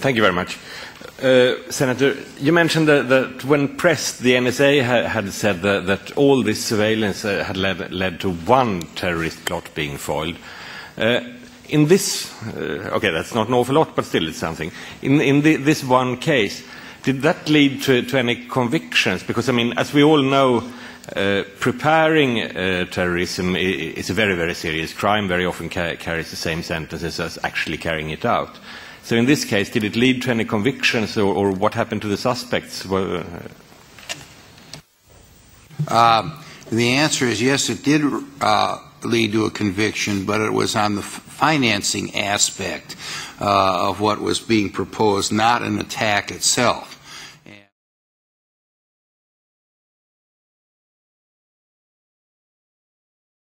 Thank you very much. Senator, you mentioned that when pressed, the NSA had said that all this surveillance had led to one terrorist plot being foiled. In this, okay, that's not an awful lot, but still it's something. In this one case, did that lead to any convictions? Because, I mean, as we all know, preparing terrorism is a very, very serious crime, very often carries the same sentences as actually carrying it out. So in this case, did it lead to any convictions, or what happened to the suspects? The answer is yes, it did lead to a conviction, but it was on the financing aspect of what was being proposed, not an attack itself.